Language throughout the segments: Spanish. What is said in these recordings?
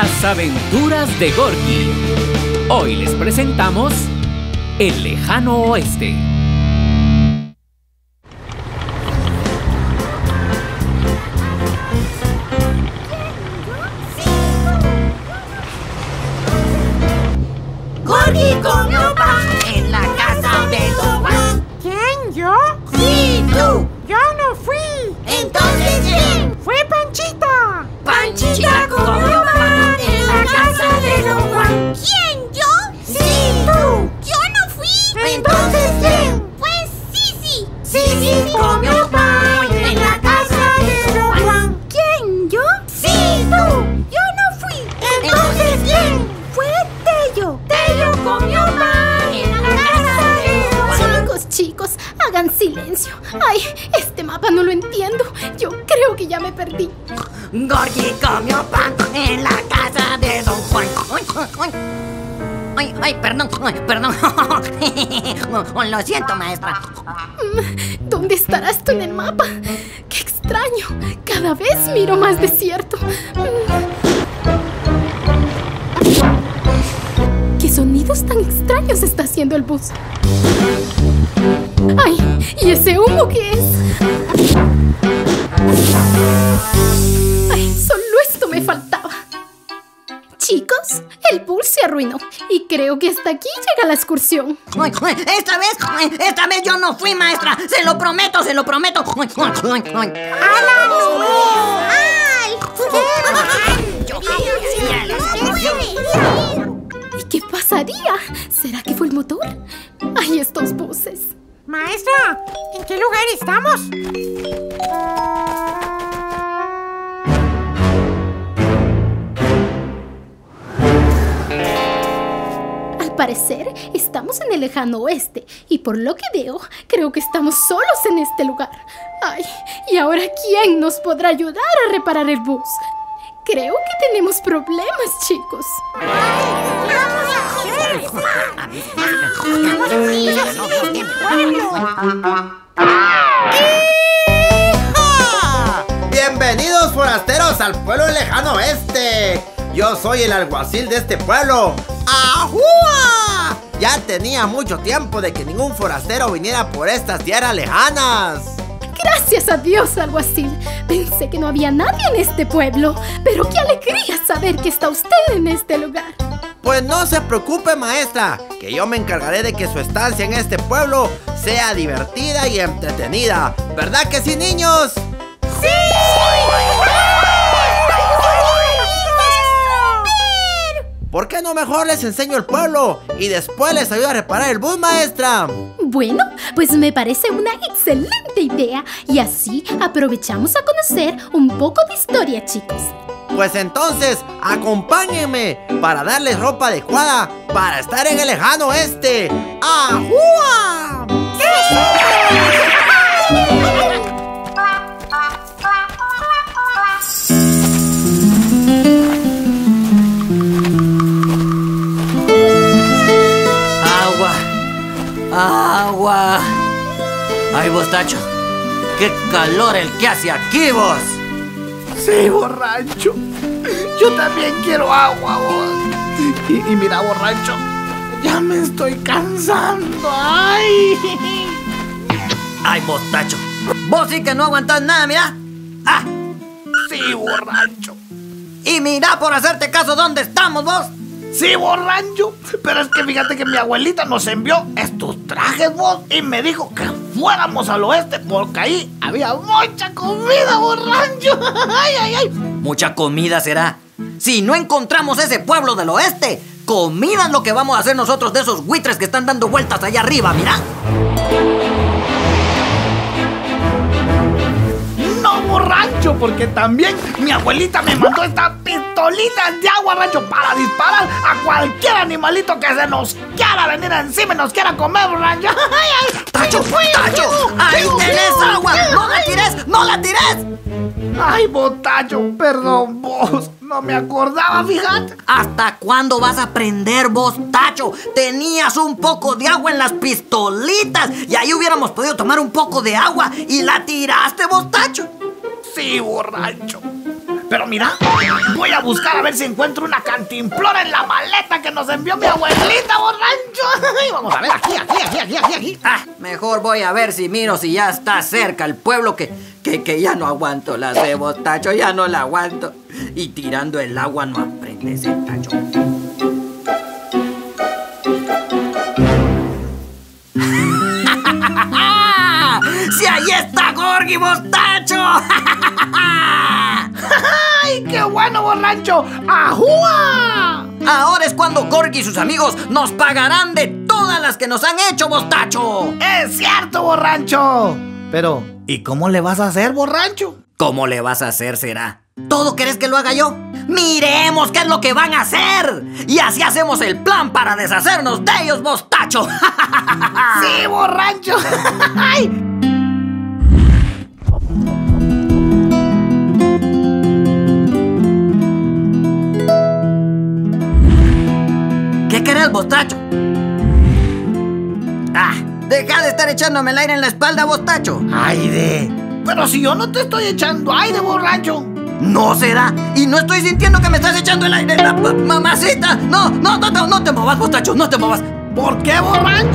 Las Aventuras de Gorgui. Hoy les presentamos El Lejano Oeste. ¡Gorgui comió pan en la casa de Don Juan! ¿Quién? ¿Yo? ¡Sí, tú! ¡Yo no fui! ¿Entonces quién? ¡Fue Panchita! ¡Panchita comió pan en la casa de Don Juan! ¿Quién? ¿Yo? ¡Sí, tú! ¡Yo no fui! ¿Entonces quién? ¡Pues Sisi! ¡Sisi comió pan en la casa de Don Juan! ¿Quién? ¿Yo? ¡Sí, tú! ¡Yo no fui! ¿Entonces quién? Tello comió pan en la casa de Juan. Chicos, hagan silencio. Ay, este mapa no lo entiendo. Yo creo que ya me perdí. Gorgui comió pan en la casa de Don Juan. Ay, perdón. Lo siento, maestra. ¿Dónde estarás tú en el mapa? ¡Qué extraño! Cada vez miro más desierto. ¿Qué sonidos tan extraños está haciendo el bus? ¡Ay! ¿Y ese humo qué es? ¡Ay! Solo esto me faltaba. Chicos, el bus se arruinó y creo que hasta aquí llega la excursión. ¡Esta vez yo no fui, maestra! ¡Se lo prometo! ¡Ay! ¡Qué ¿Qué pasaría? ¿Será que fue el motor? ¡Ay, estos buses! Maestra, ¿en qué lugar estamos? Al parecer, estamos en el lejano oeste. Y por lo que veo, creo que estamos solos en este lugar. ¡Ay! ¿Y ahora quién nos podrá ayudar a reparar el bus? Creo que tenemos problemas, chicos. Bienvenidos, forasteros, al pueblo del lejano oeste. Yo soy el alguacil de este pueblo. ¡Ajúa! Ya tenía mucho tiempo de que ningún forastero viniera por estas tierras lejanas. Gracias a Dios, alguacil. Pensé que no había nadie en este pueblo, pero qué alegría saber que está usted en este lugar. Pues no se preocupe, maestra, que yo me encargaré de que su estancia en este pueblo sea divertida y entretenida. ¿Verdad que sí, niños? ¡Sí! ¿Por qué no mejor les enseño el pueblo y después les ayudo a reparar el bus, maestra? Bueno, pues me parece una excelente idea y así aprovechamos a conocer un poco de historia, chicos. Pues entonces, acompáñenme para darles ropa adecuada para estar en el lejano oeste. ¡Ajúa! ¡Sí! ¡Agua! ¡Ay, Bostacho! ¡Qué calor el que hace aquí, vos! Sí, Borracho. Yo también quiero agua, vos. Y mira, Borracho, ya me estoy cansando. ¡Ay! ¡Ay, Bostacho! ¡Vos sí que no aguantás nada, mira! ¡Ah! Sí, Borracho. Y mira, por hacerte caso, ¿dónde estamos, vos? Sí, Borracho, pero es que fíjate que mi abuelita nos envió estos trajes, vos, y me dijo que fuéramos al oeste porque ahí había mucha comida, Borracho. ¡Ay! Mucha comida será. Si no encontramos ese pueblo del oeste, comida es lo que vamos a hacer nosotros de esos buitres que están dando vueltas allá arriba, mira. Borracho, porque también mi abuelita me mandó estas pistolitas de agua, Rancho, para disparar a cualquier animalito que se nos quiera venir encima y nos quiera comer, Rancho. ¡Tacho! ¡Ahí tenés agua! ¡No la tires! ¡Ay, Botacho! Perdón, vos. No me acordaba, fíjate. ¿Hasta cuándo vas a aprender vos, Tacho? Tenías un poco de agua en las pistolitas y ahí hubiéramos podido tomar un poco de agua y la tiraste vos, Tacho. Sí, Borracho. Pero mira, voy a buscar a ver si encuentro una cantimplora en la maleta que nos envió mi abuelita, Borracho. Y vamos a ver, aquí. Ah, mejor voy a ver si miro si ya está cerca el pueblo que ya no aguanto las de Bostacho, ya no la aguanto. Y tirando el agua no aprendes el Tacho. ¡Sí, ahí está Gorgui, Bostacho! ¡Ay, qué bueno, Borracho! ¡Ajúa! Ahora es cuando Gorgui y sus amigos nos pagarán de todas las que nos han hecho, Bostacho. ¡Es cierto, Borracho! Pero, ¿y cómo le vas a hacer, Borracho? ¿Cómo le vas a hacer, será? ¿Todo querés que lo haga yo? ¡Miremos qué es lo que van a hacer! Y así hacemos el plan para deshacernos de ellos, Bostacho. ¡Sí, Borracho! ¡Ay! Bostacho. Ah, deja de estar echándome el aire en la espalda, Bostacho. Aire. Pero si yo no te estoy echando aire, Borracho. No será. Y no estoy sintiendo que me estás echando el aire. La mamacita. No te movas, Bostacho. No te movas. ¿Por qué, Borracho?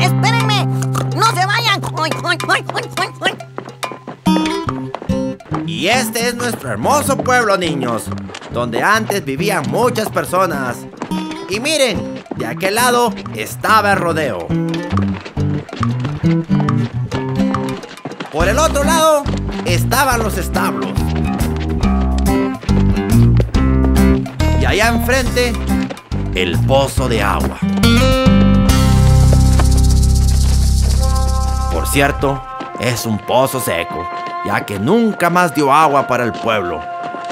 ¡Espérenme! ¡No se vayan! Y este es nuestro hermoso pueblo, niños, donde antes vivían muchas personas. Y miren, de aquel lado estaba el rodeo. Por el otro lado estaban los establos. Y allá enfrente, el pozo de agua. Por cierto, es un pozo seco, ya que nunca más dio agua para el pueblo.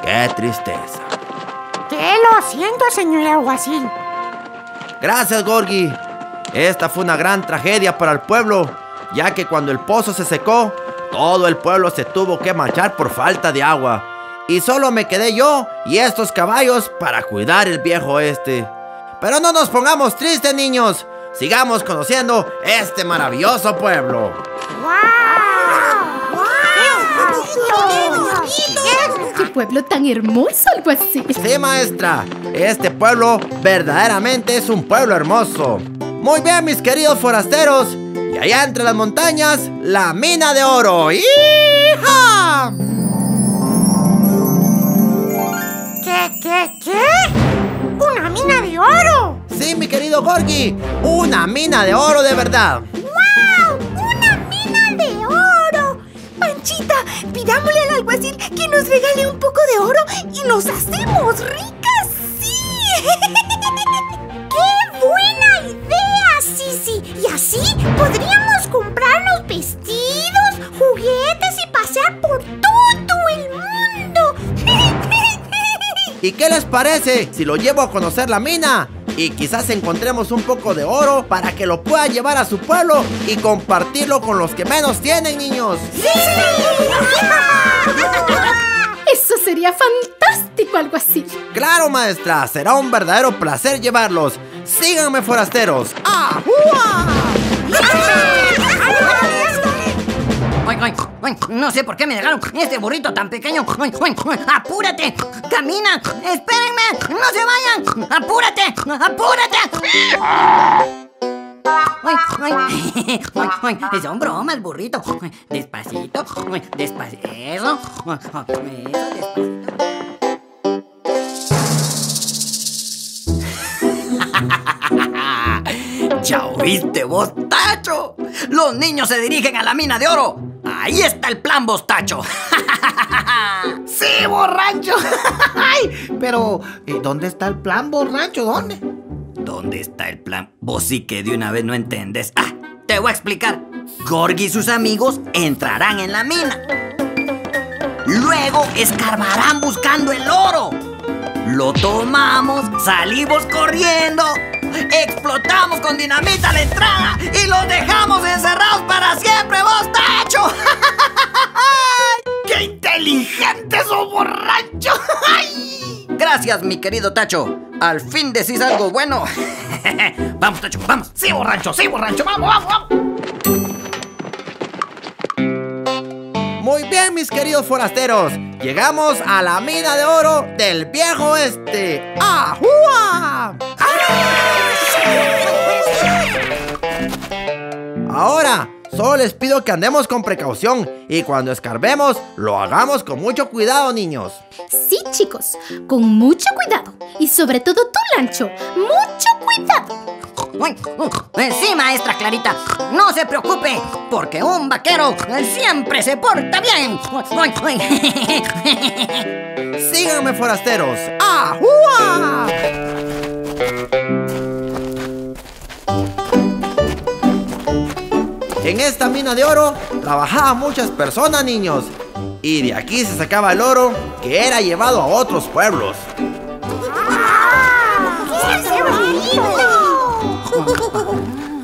¡Qué tristeza! ¿Qué lo siento, señor Alguacil? Gracias, Gorgui. Esta fue una gran tragedia para el pueblo, ya que cuando el pozo se secó, todo el pueblo se tuvo que marchar por falta de agua. Y solo me quedé yo y estos caballos para cuidar el viejo oeste. Pero no nos pongamos tristes, niños. Sigamos conociendo este maravilloso pueblo. ¡Guau! ¡Guau! ¡Qué pueblo tan hermoso, Alguacil! Sí, maestra. Este pueblo verdaderamente es un pueblo hermoso. Muy bien, mis queridos forasteros. Y allá entre las montañas, la mina de oro. ¡Hija! ¿Qué? ¡Una mina de oro! Sí, mi querido Gorgui, una mina de oro de verdad. ¡Wow! ¡Una mina de oro! Panchita, pidámosle al alguacil que nos regale un poco de oro y nos hacemos ricas. ¡Sí! ¡Qué buena idea, Sisi! Y así podríamos comprarnos vestidos, juguetes y pasear por todo el mundo. ¿Y qué les parece si lo llevo a conocer la mina? Y quizás encontremos un poco de oro para que lo pueda llevar a su pueblo y compartirlo con los que menos tienen, niños. ¡Sí! ¡Eso sería fantástico, Alguacil! ¡Claro, maestra! Será un verdadero placer llevarlos. ¡Síganme, forasteros! ¡Ajúa! No sé por qué me dejaron este burrito tan pequeño. ¡Apúrate! ¡Camina! ¡Espérenme! ¡No se vayan! ¡Apúrate! ¡Apúrate! Son bromas, burrito. Despacito. Despacito. Eso. Despacito. ¿Ya oíste, Bostacho? Los niños se dirigen a la mina de oro. ¡Ahí está el plan, Bostacho! ¡Sí, Borracho! Pero, ¿dónde está el plan, Borracho? ¿Dónde? ¿Dónde está el plan? Vos sí que de una vez no entendés. ¡Ah! Te voy a explicar. Gorgui y sus amigos entrarán en la mina. Luego escarbarán buscando el oro. Lo tomamos, salimos corriendo, explotamos con dinamita la entrada y los dejamos encerrados para siempre, Bostacho. ¡Qué inteligente ¡Este es un borracho! ¡Ay! Gracias, mi querido Tacho. Al fin decís algo bueno. Vamos, Tacho, vamos. Sí, borracho, vamos, vamos, vamos. Muy bien, mis queridos forasteros. Llegamos a la mina de oro del viejo oeste. ¡Ajúa! Ahora, solo les pido que andemos con precaución y cuando escarbemos, lo hagamos con mucho cuidado, niños. Sí, chicos, con mucho cuidado. Y sobre todo tú, Rancho, mucho cuidado. Sí, maestra Clarita, no se preocupe, porque un vaquero siempre se porta bien. Síganme, forasteros. ¡Ajúa! En esta mina de oro trabajaban muchas personas, niños. Y de aquí se sacaba el oro que era llevado a otros pueblos.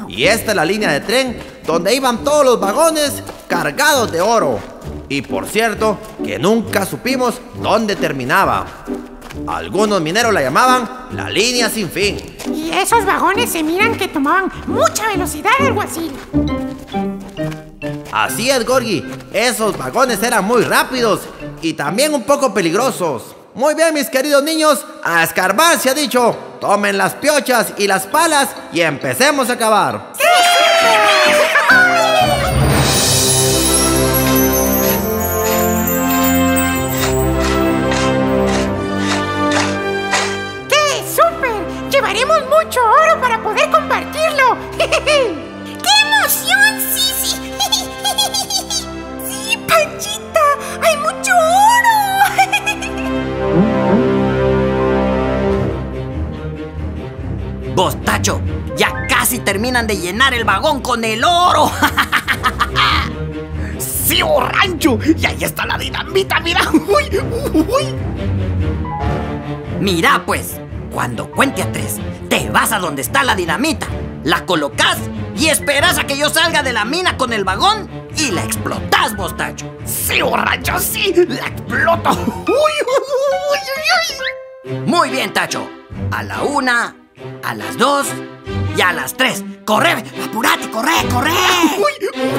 Y esta es la línea de tren donde iban todos los vagones cargados de oro. Y por cierto, que nunca supimos dónde terminaba. Algunos mineros la llamaban la línea sin fin. Y esos vagones se miran que tomaban mucha velocidad, Alguacil. Así es, Gorgui, esos vagones eran muy rápidos y también un poco peligrosos. Muy bien, mis queridos niños, a escarbar se ha dicho. Tomen las piochas y las palas y empecemos a cavar. ¡Sí! ¡Qué súper! Llevaremos mucho oro para poder compartirlo. ¡Qué emoción, Sisi! ¡Sí, Panchita! ¡Hay mucho oro! Bostacho, ya casi terminan de llenar el vagón con el oro. ¡Sí, Rancho! Y ahí está la dinamita, mira. ¡Uy, uy! Mira, pues, cuando cuente a 3, te vas a donde está la dinamita, la colocas y esperas a que yo salga de la mina con el vagón y la explotas, Bostacho. ¡Sí, borracho, sí! ¡La exploto! ¡Uy, uy, uy, uy! Muy bien, Tacho. A la 1, a las 2 y a las 3. ¡Corre! ¡Apurate! ¡Corre! ¡Corre! ¡Uy, uy, uy!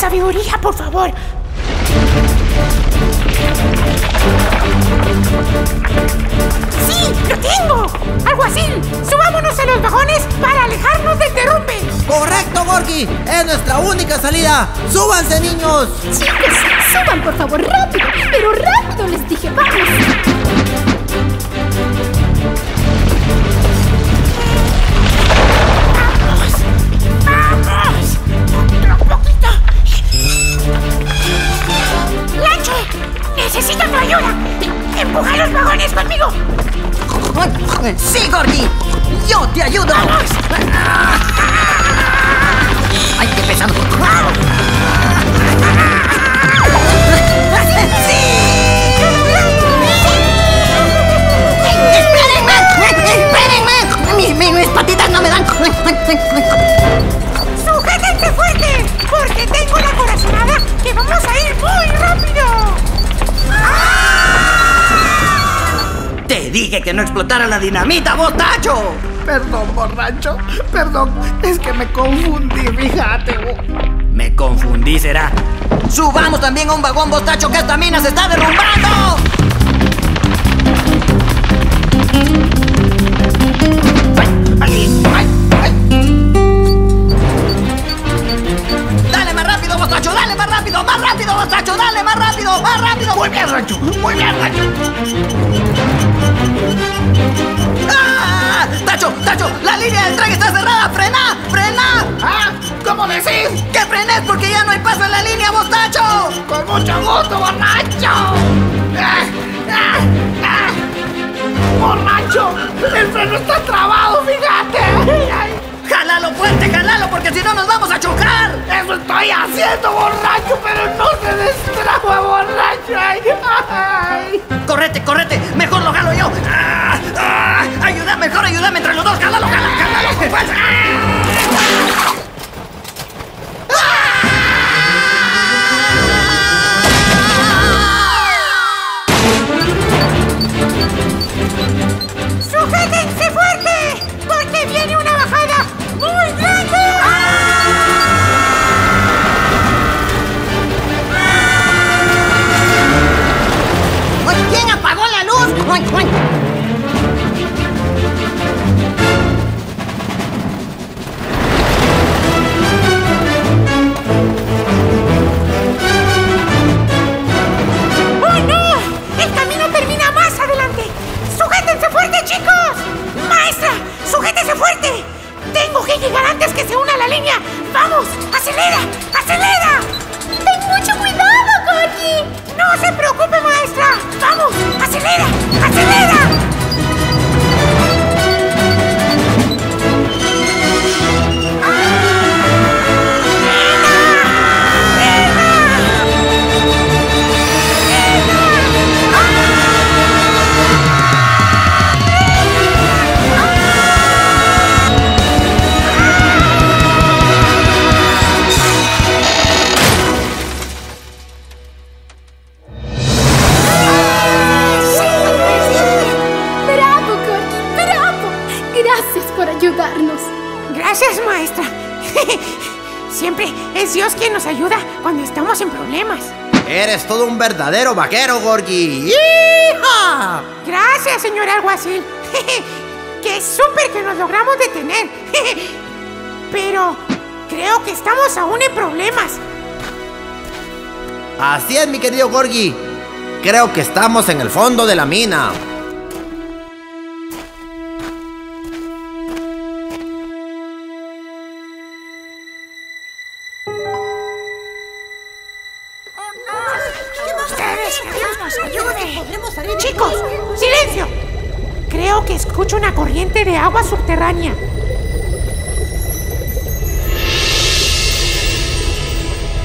Sabiduría, por favor. ¡Sí! ¡Lo tengo! ¡Alguacil! ¡Subámonos a los vagones para alejarnos del derrumbe! ¡Correcto, Gorgui! ¡Es nuestra única salida! ¡Súbanse, niños! ¡Chicos, suban, por favor! ¡Rápido! ¡Pero rápido les dije! ¡Vamos! ¡Necesito tu ayuda! ¡Empuja los vagones conmigo! ¡Sí, Gorgui! ¡Yo te ayudo! ¡Vamos! ¡Ay, qué pesado! ¡Sí! ¡Espérenme! ¡Espérenme! ¡Mis patitas no me dan! ¡Sujétense fuerte! ¡Porque tengo la corazonada que vamos a ir muy rápido! Te dije que no explotara la dinamita, Bostacho. Perdón, borracho. Perdón, es que me confundí, fíjate. Me confundí, será. Subamos también a un vagón, Bostacho, que esta mina se está derrumbando. Dale más rápido, Bostacho, dale más rápido, Bostacho, dale más rápido, muy bien. ¡Tacho! ¡La línea del tren está cerrada! ¡Frená! ¡Frená! ¿Ah? ¿Cómo decís? ¡Que frenes porque ya no hay paso en la línea, Bostacho! ¡Con mucho gusto, borracho! ¡Borracho! ¡El freno está trabado, fíjate! ¡Jálalo fuerte, jálalo! ¡Porque si no nos vamos a chocar! ¡Eso estoy haciendo, borracho! ¡Pero no se destraba, borracho! ¡Ay, ay! ¡Correte, correte! ¡Mejor lo jalo yo! ¡Ah, ah! ¡Ayúdame, mejor ayúdame entre los dos! ¡Jálalo, jálalo, jálalo con fuerza! ¡Ah! ¡Verdadero vaquero, Gorgui! ¡Hija! Gracias, señor Alguacil. ¡Qué súper que nos logramos detener! Pero creo que estamos aún en problemas. Así es, mi querido Gorgui. Creo que estamos en el fondo de la mina. Escucho una corriente de agua subterránea.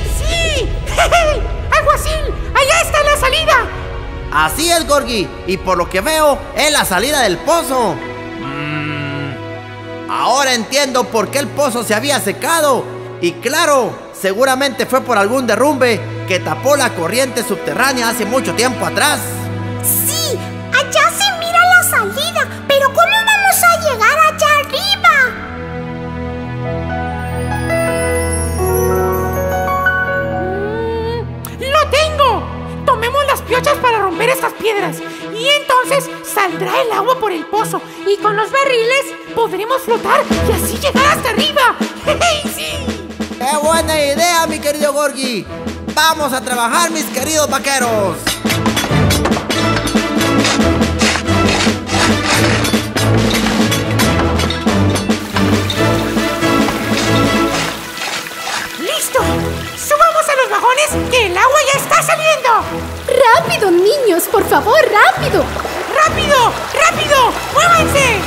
¡Sí! ¡Alguacil! ¡Allá está la salida! Así es, Gorgui. Y por lo que veo, es la salida del pozo. Ahora entiendo por qué el pozo se había secado. Y claro, seguramente fue por algún derrumbe que tapó la corriente subterránea hace mucho tiempo atrás. ¡Sí! ¡Allá se mira la salida! ¡Pero cómo vamos a llegar allá arriba! ¡Lo tengo! Tomemos las piochas para romper estas piedras. Y entonces saldrá el agua por el pozo. Y con los barriles podremos flotar y así llegar hasta arriba. ¡Jeje, sí! ¡Qué buena idea, mi querido Gorgui! ¡Vamos a trabajar, mis queridos vaqueros! ¡Que el agua ya está saliendo! ¡Rápido, niños! ¡Por favor, rápido! ¡Rápido! ¡Rápido! ¡Muévanse!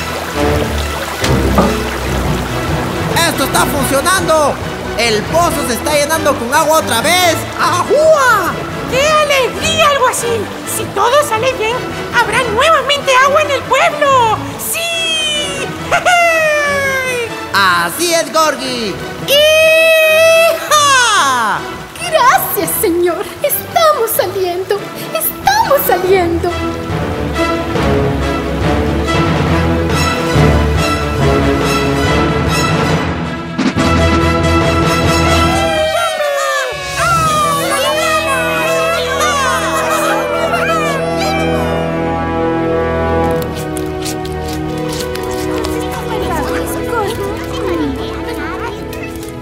¡Esto está funcionando! ¡El pozo se está llenando con agua otra vez! ¡Ajúa! ¡Qué alegría, Alguacil! Si todo sale bien, habrá nuevamente agua en el pueblo. ¡Sí! ¡Jeje! ¡Así es, Gorgui! ¡Hija! ¡Gracias, señor! ¡Estamos saliendo! ¡Estamos saliendo!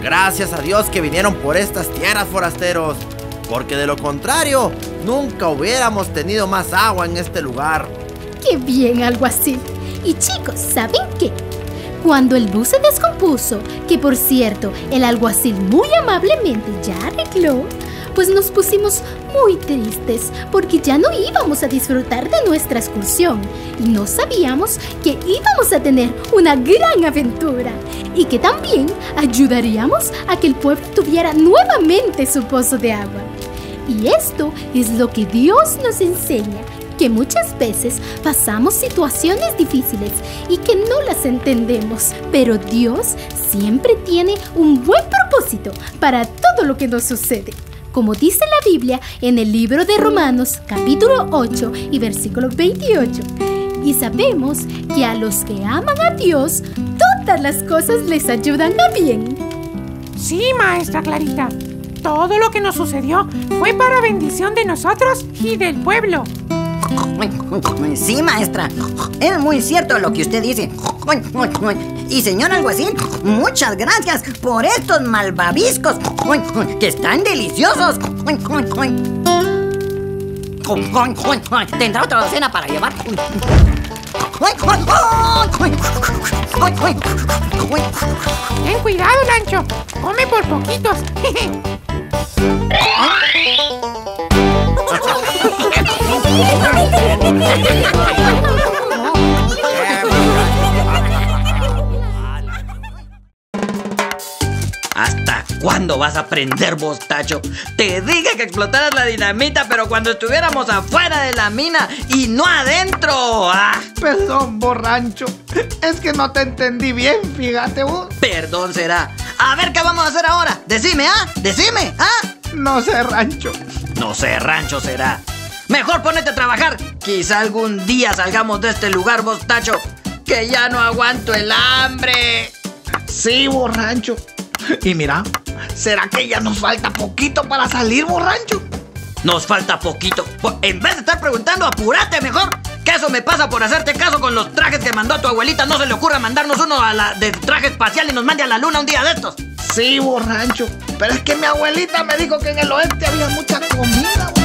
Gracias a Dios que vinieron por estas tierras, forasteros, porque de lo contrario, nunca hubiéramos tenido más agua en este lugar. ¡Qué bien, Alguacil! Y chicos, ¿saben qué? cuando el bus se descompuso, que por cierto, el alguacil muy amablemente ya arregló, pues nos pusimos muy tristes porque ya no íbamos a disfrutar de nuestra excursión y no sabíamos que íbamos a tener una gran aventura y que también ayudaríamos a que el pueblo tuviera nuevamente su pozo de agua. Y esto es lo que Dios nos enseña, que muchas veces pasamos situaciones difíciles y que no las entendemos, pero Dios siempre tiene un buen propósito para todo lo que nos sucede. Como dice la Biblia en el libro de Romanos, capítulo 8 y versículo 28. Y sabemos que a los que aman a Dios, todas las cosas les ayudan a bien. Sí, maestra Clarita. Todo lo que nos sucedió fue para bendición de nosotros y del pueblo. Sí, maestra. Es muy cierto lo que usted dice. Y señor alguacil, muchas gracias por estos malvaviscos que están deliciosos. ¿Tendrá otra docena para llevar? Ten cuidado, Rancho. Come por poquitos. ¿Hasta cuándo vas a aprender, Bostacho? Te dije que explotaras la dinamita, pero cuando estuviéramos afuera de la mina y no adentro. ¡Ah! Perdón, Borracho. Es que no te entendí bien, fíjate vos. Perdón será. A ver, ¿qué vamos a hacer ahora? Decime, ¿ah? Decime, ¿ah? No sé, Rancho. No sé, Rancho será. Mejor ponete a trabajar. Quizá algún día salgamos de este lugar, Bostacho, que ya no aguanto el hambre. Sí, Borracho. Y mira, ¿será que ya nos falta poquito para salir, Borracho? Nos falta poquito. En vez de estar preguntando, apúrate mejor. Que eso me pasa por hacerte caso con los trajes que mandó tu abuelita. No se le ocurra mandarnos uno de traje espacial y nos mande a la luna un día de estos. Sí, Borracho. Pero es que mi abuelita me dijo que en el oeste había mucha comida, Borracho.